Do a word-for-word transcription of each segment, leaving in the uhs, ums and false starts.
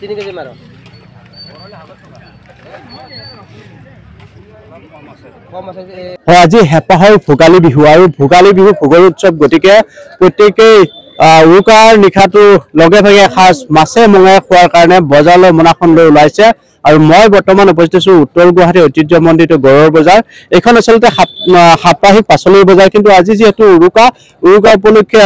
تيني مرة هذه هبها فوقالي بيهواي فوقالي بيهو فوقالي شاب قتيك قتيك وكار نخاتو لغة فيها خاص ماسة مغاية خوار كارنة بازارلو مناخن لو لايسة और মই বর্তমান উপস্থিত আছো উত্তর গুৱাহাটী ঐতিহ্য মণ্ডিত গড়ৰ বজাৰ এখন আসলতে সাপ্তাহিক পাচলিৰ বজাৰ কিন্তু আজি যেহেতু উৰুকা উৰুকা উপলক্ষে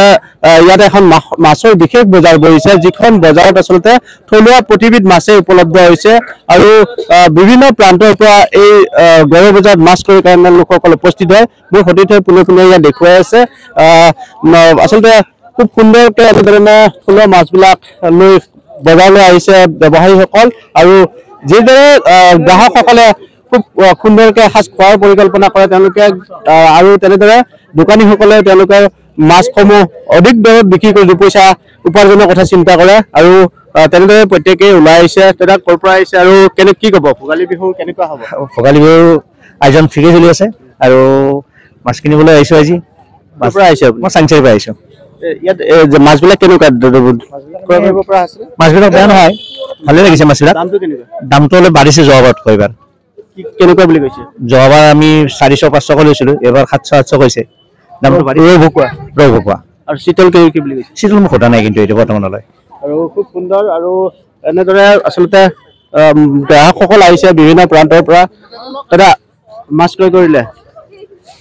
ইয়াত এখন মাছৰ বিশেষ বজাৰ বহিছে যিখন বজাৰত আসলতে থলুৱা প্ৰতিবিধ মাছে উপলব্ধ হৈছে আৰু বিভিন্ন প্ৰান্তৰ পৰা এই গড়ৰ বজাৰত মাছ ক্ৰয় কৰা লোকসকল উপস্থিত হয় মই সদিথৈ পুনৰ পুনৰ ইয়াত দেখুৱাই আছে আসলতে খুব সুন্দৰকৈ এনেদৰে থলুৱা মাছবিলাক লৈ বজাৰলৈ আহিছে ব্যৱসায়ীসকল আৰু جدًا جاها فقلة كوندر كاس كوار بوريكال بنا كلا تانوكا أرو تانيدا دكاني فقلة تانوكا ماسكومو أديك ده بيكي كل دوبوسا أوبارجنا كتاح سينتا كلا أرو تانيدا بتركي ولايسة تدا كوربرايس أرو كنكي كباب فقالي بيهو كنكي هوا فقالي بيهو أيام فيري زليسة أرو ماسكيني بولا أيشوا جي كوربرايس ما سانشير بايشوا ياد ماسبلا كنوكا دودود ماسبلا بيان هاي ভালে লাগিছে মাছলা দামটো কেনেকা দামটো হলে বাড়িছে জবাত কইবার কি কেনেকা বলি কইছে জবা আমি চাৰিশ পাঁচশ কইছিল এবাৰ সাতশ আঠশ কইছে দামটো বাড়ি ৰ ভকুৱা ৰ ভকুৱা আৰু শীতল কে কি বলি কইছে শীতল মখটা নাই কিন্তু এটা বৰ্তমান লয় আৰু খুব সুন্দৰ আৰু এনেদৰে আসলতে গ্ৰাহকসকল আহিছে বিভিন্ন প্ৰান্তৰ পৰা তৰা মাছ ক্ৰয় কৰিলে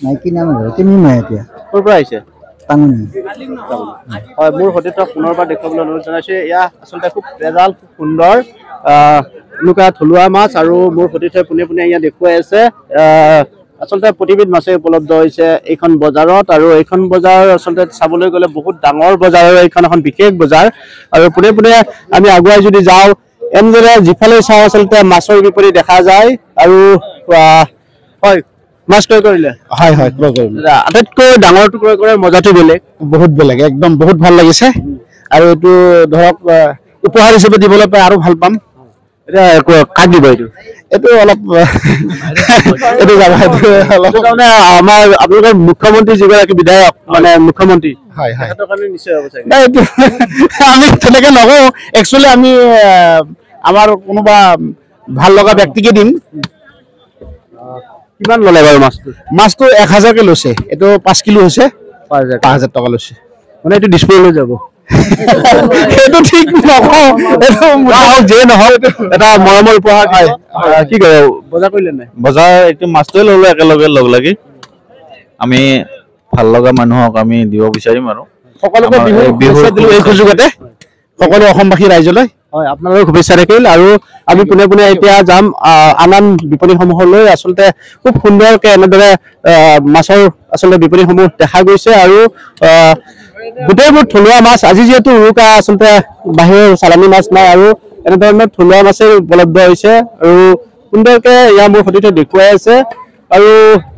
নাই কি নাম হয় তুমি মায়া এতিয়া কৰ পৰা আহিছে হয় মোৰ হতেটা পুনৰবাৰ দেখবলৈ অনুৰোধ ইয়া আসলতে খুব ৰেজাল খুব সুন্দৰ লুকা থলুৱা মাছ আৰু মোৰ হতেটা পুনে পুনে ইয়া দেখুৱাই আছে আসলতে প্ৰতিবিধ মাছে উপলব্ধ হৈছে এইখন বজাৰত আৰু এইখন বজাৰ আসলতে চাবলৈ গলে বহুত ডাঙৰ বজাৰ এইখন এখন বিশেষ বজাৰ আৰু পুনে পুনে আমি আগুৱাই যদি যাওঁ এনেদৰে জিফালে চাওঁ আসলতে মাছৰ বিপৰি দেখা যায় আৰু হয় মাছ ক্ৰয় কৰিলে হয় হয় ক্ৰয় কৰিলে আটাইতকৈ ডাঙৰ টুকুৰা কৰা মজাটো বেলেগ বহুত বেলেগ একদম বহুত ভাল লাগিছে আৰু এটো ধৰক উপহাৰ হিচাপে দিবলৈ পাই আৰু ভাল পাম এটা কাক দিব এটো এটো অলপ এটো যাবা এটো মানে আমাৰ আপোনাৰ মুখ্যমন্ত্ৰী যিগৰাকী বিধায়ক মানে মুখ্যমন্ত্ৰী হয় হয় এটো কাৰণে নিশ্চয় হ'ব চাগে না এটো আমি তেনেকৈ নকওঁ একচুয়ালি আমি আমাৰ কোনোবা ভাল লগা ব্যক্তিকে দিম কিমান ললে বাৰু মাছটো মাছটো এক হাজাৰ কে লছে এটো পাঁচ কিলো হৈছে পাঁচ হাজাৰ টকা লছে মানে এটো ডিসপ্লে লৈ যাব এটো ঠিক নকও এটো নাও যে নহয় এটা মৰমৰ উপহাৰ কি কৰে বজাৰ কৰিলে নাই বজাৰ এটো মাছটো ললে একেলগে লগ লাগি আমি ভাল লগা মানুহক আমি দিব বিচাৰিম আৰু সকলোকে বিহু দিলো এই সুযোগতে সকলো অসমবাসী ৰাইজলৈ হয় আপোনালোক শুভেচ্ছা ৰাখিল আৰু আমি পুনে পুনে এতিয়া যাম আনান বিপণী সমূহলৈ আসলতে খুব সুন্দৰকৈ এনেদৰে মাছৰ আসলতে বিপণী সমূহ দেখা গৈছে আৰু গোটেইবোৰ থলুৱা মাছ আজি যেটো উৰুকা আসলতে বাহিৰৰ চালানী মাছ নাই আৰু এনেধৰণৰ থলুৱা মাছে উপলব্ধ হৈছে আৰু সুন্দৰকৈ ইয়া মোৰ ফটোতে দেখুৱাই আছে আৰু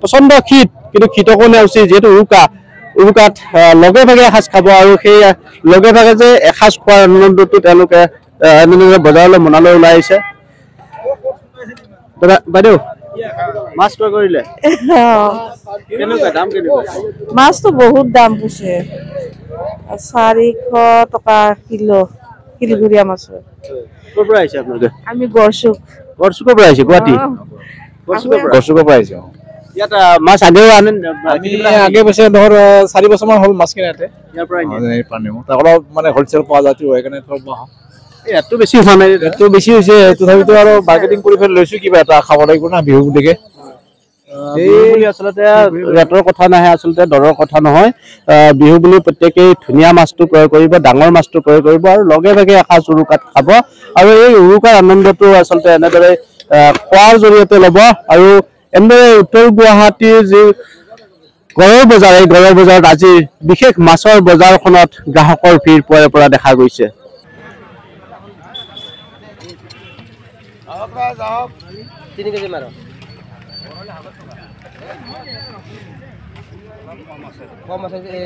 পছন্দ শীত কিন্তু শীতকো নেওছি যেটো উৰুকা উৰুকাত লগে ভাগে এসাঁজ খাব আৰু সেই লগে ভাগে যে এসাঁজ খোৱাৰ আনন্দটো তেওঁলোকে এনেদৰে বজাৰলৈ মনালৈ ওলাই আহিছে বাইদেউ মাছ ক্ৰয় কৰিলে কেনেকুৱা দাম কেনেকুৱা মাছটো বহুত দাম হৈছে চাৰিশ টকা কিলো কিলগুৰিয়া মাছৰ ক'ৰ পৰা আহিছে আপোনালোকে আমি গৰচুক গৰচুকৰ পৰা আহিছে গুৱাহাটী গৰচুকৰ পৰা গৰচুকৰ পৰা আহিছে ইয়াত মাছ আগেও আনে আমি আগে বছৰ ধৰ চাৰি বছৰ মান হ'ল মাছ কিনাতে ইয়াৰ পৰা আনি পানী তাকৰা মানে হোলচেল পোৱা যাতি হয় কেনে ধৰ মহ এটো বেছি মানে এটো বেছি হৈছে তথাপিতো আৰু মাৰ্কেটিং কৰি ফেল লৈছো কিবা এটা খাব লাগিব না বিহু দিকে এই বুলি আসলতে ৰেটৰ কথা নহয় আসলতে দৰৰ কথা নহয় বিহু বুলি প্ৰত্যেকই ধুনিয়া মাছটো ক্ৰয় কৰিব ডাঙৰ মাছটো ক্ৰয় কৰিব আৰু লগে লগে এসাঁজ উৰুকাত খাব আৰু এই উৰুকাৰ আনন্দটো আসলতে এনেদৰে খোৱাৰ জৰিয়তে লব আৰু এমৰে উত্তৰ গুৱাহাটী যে গড়ৰ বজাৰ এই গড়ৰ বজাৰত আজি বিশেষ মাছৰ বজাৰখনত গ্ৰাহকৰ ভিৰ পৰা দেখা গৈছে তিনি কেজি মাৰ কম আছে